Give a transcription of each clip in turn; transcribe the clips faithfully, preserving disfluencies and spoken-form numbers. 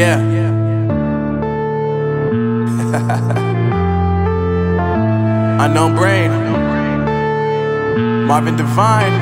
Yeah. Unknown Brain, Marvin Devine.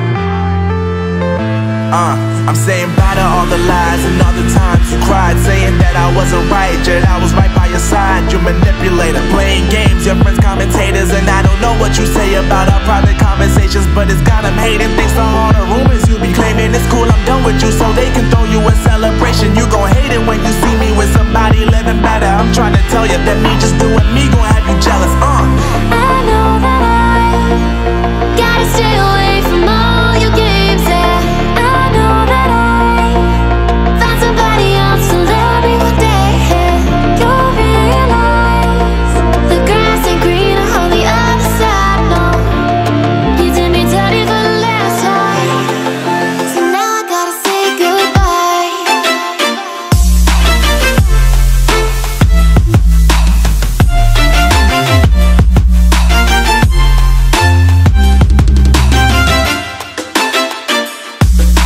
Uh, I'm saying bye to all the lies and all the times you cried, saying that I wasn't right, yet I was right by your side. You manipulator, playing games, your friends commentators, and I don't know what you say about our private conversations, but it's got them hating. Thanks to all the rumors you be claiming, it's cool, I'm done with you, so they can throw you a celebration. You gon' hate it when you see me with somebody living better. I'm trying to tell you that me just doing me gon' have you jealous. Uh. I know that I gotta stay away from all your games. Yeah. I know that I found somebody else to love me one day. Yeah. You'll realize the grass ain't greener on the other side. No, you did me dirty for the last time, so now I gotta say goodbye. So now I gotta say goodbye.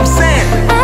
I'm saying